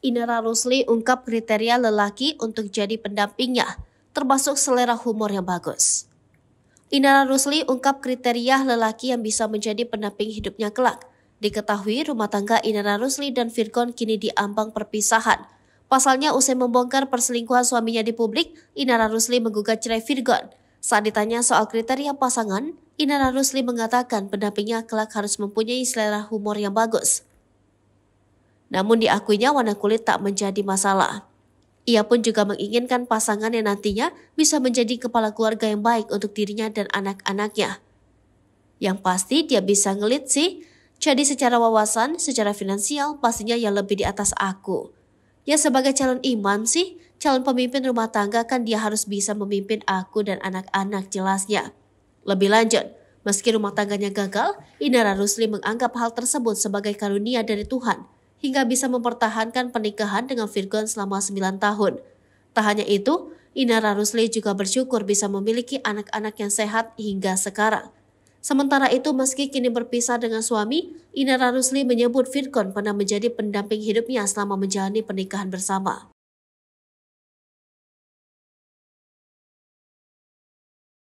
Inara Rusli ungkap kriteria lelaki untuk jadi pendampingnya, termasuk selera humor yang bagus. Inara Rusli ungkap kriteria lelaki yang bisa menjadi pendamping hidupnya kelak. Diketahui rumah tangga Inara Rusli dan Virgoun kini diambang perpisahan. Pasalnya usai membongkar perselingkuhan suaminya di publik, Inara Rusli menggugat cerai Virgoun. Saat ditanya soal kriteria pasangan, Inara Rusli mengatakan pendampingnya kelak harus mempunyai selera humor yang bagus. Namun diakuinya warna kulit tak menjadi masalah. Ia pun juga menginginkan pasangan yang nantinya bisa menjadi kepala keluarga yang baik untuk dirinya dan anak-anaknya. Yang pasti dia bisa ngelit sih, jadi secara wawasan, secara finansial pastinya yang lebih di atas aku. Ya sebagai calon imam sih, calon pemimpin rumah tangga kan dia harus bisa memimpin aku dan anak-anak jelasnya. Lebih lanjut, meski rumah tangganya gagal, Inara Rusli menganggap hal tersebut sebagai karunia dari Tuhan, hingga bisa mempertahankan pernikahan dengan Virgoun selama 9 tahun. Tak hanya itu, Inara Rusli juga bersyukur bisa memiliki anak-anak yang sehat hingga sekarang. Sementara itu, meski kini berpisah dengan suami, Inara Rusli menyebut Virgoun pernah menjadi pendamping hidupnya selama menjalani pernikahan bersama.